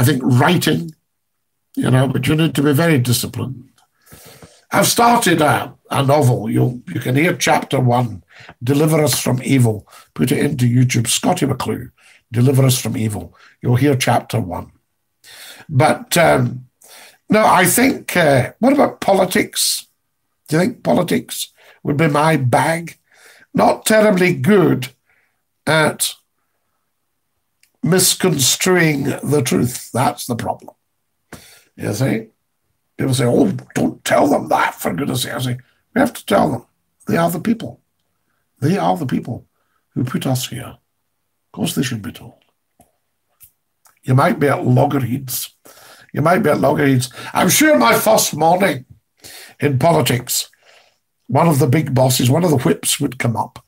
I think writing, you know, but you need to be very disciplined. I've started a novel. You can hear chapter 1, Deliver Us From Evil. Put it into YouTube, Scottie McClue, Deliver Us From Evil. You'll hear chapter 1. But, no, I think, what about politics? Do you think politics would be my bag? Not terribly good at misconstruing the truth. That's the problem. You see? People say, oh, don't tell them that, for goodness sake. I say, we have to tell them. They are the people. They are the people who put us here. Of course they should be told. You might be at loggerheads. You might be at loggerheads. I'm sure my first morning in politics, one of the big bosses, one of the whips would come up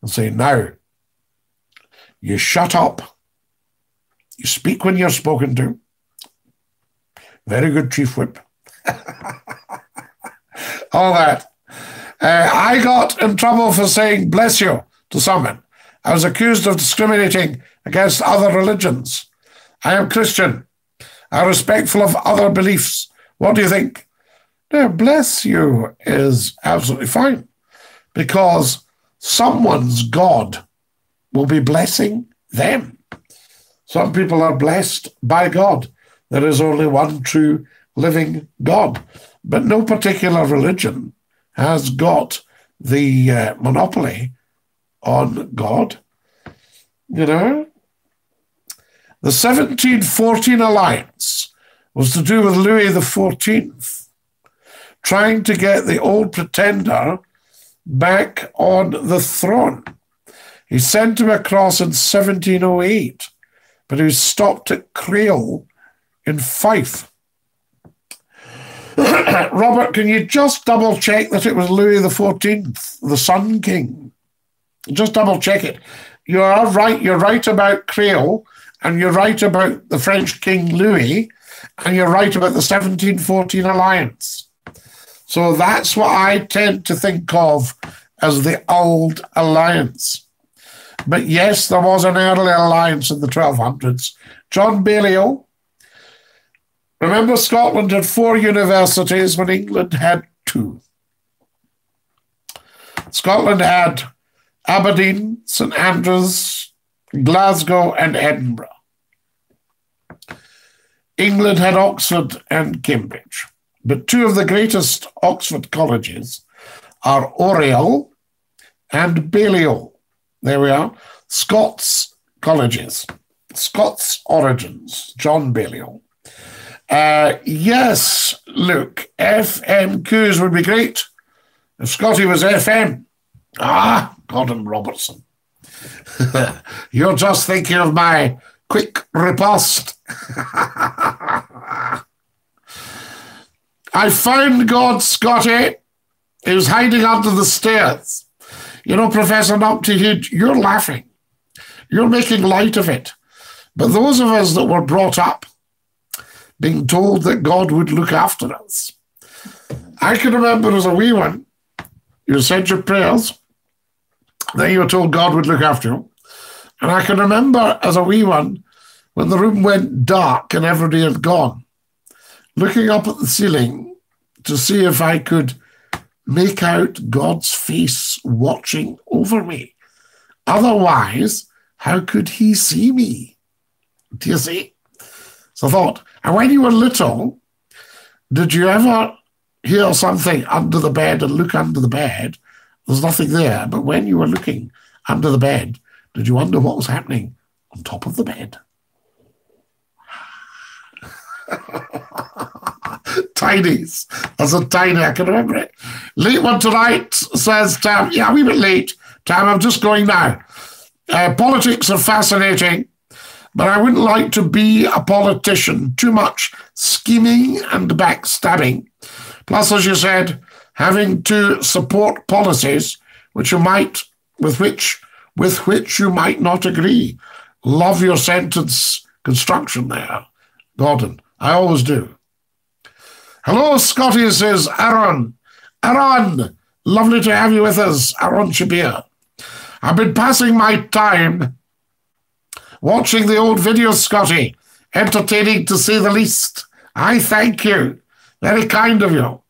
and say, now, you shut up. You speak when you're spoken to. Very good, Chief Whip. All that. I got in trouble for saying bless you to someone. I was accused of discriminating against other religions. I am Christian. I'm respectful of other beliefs. What do you think? No, bless you is absolutely fine because someone's God will be blessing them. Some people are blessed by God. There is only one true living God. But no particular religion has got the monopoly on God. You know? The 1714 alliance was to do with Louis XIV, trying to get the old pretender back on the throne. He sent him across in 1708, but he was stopped at Creil in Fife. Robert, can you just double check that it was Louis XIV, the Sun King? Just double check it. You are right. You're right about Creil, and you're right about the French King Louis, and you're right about the 1714 alliance. So that's what I tend to think of as the old alliance. But yes, there was an early alliance in the 1200s. John Balliol. Remember, Scotland had 4 universities when England had 2. Scotland had Aberdeen, St Andrews, Glasgow and Edinburgh. England had Oxford and Cambridge. But 2 of the greatest Oxford colleges are Oriel and Balliol. There we are. Scots colleges. Scots origins. John Balliol. Yes, look, FMQs would be great if Scotty was FM. Ah, Gordon Robertson. You're just thinking of my quick riposte. I found God, Scotty. He was hiding under the stairs. You know, Professor Numpty Hidge, you're laughing. You're making light of it. But those of us that were brought up being told that God would look after us. I can remember as a wee one, you said your prayers, then you were told God would look after you. And I can remember as a wee one, when the room went dark and everybody had gone, looking up at the ceiling to see if I could make out God's face watching over me. Otherwise, how could he see me? Do you see? So I thought, and when you were little, did you ever hear something under the bed and look under the bed? There's nothing there. But when you were looking under the bed, did you wonder what was happening on top of the bed? Tinies. That's a tiny, I can remember it. Late one tonight, says Tam. Yeah, I'm a bit late, Tam. I'm just going now. Politics are fascinating. But I wouldn't like to be a politician. Too much scheming and backstabbing. Plus, as you said, having to support policies which you might, with which you might not agree. Love your sentence construction there, Gordon. I always do. Hello, Scotty, says Aaron. Aaron, lovely to have you with us, Aaron Shabir. I've been passing my time watching the old videos, Scotty. entertaining to say the least. I thank you. Very kind of you.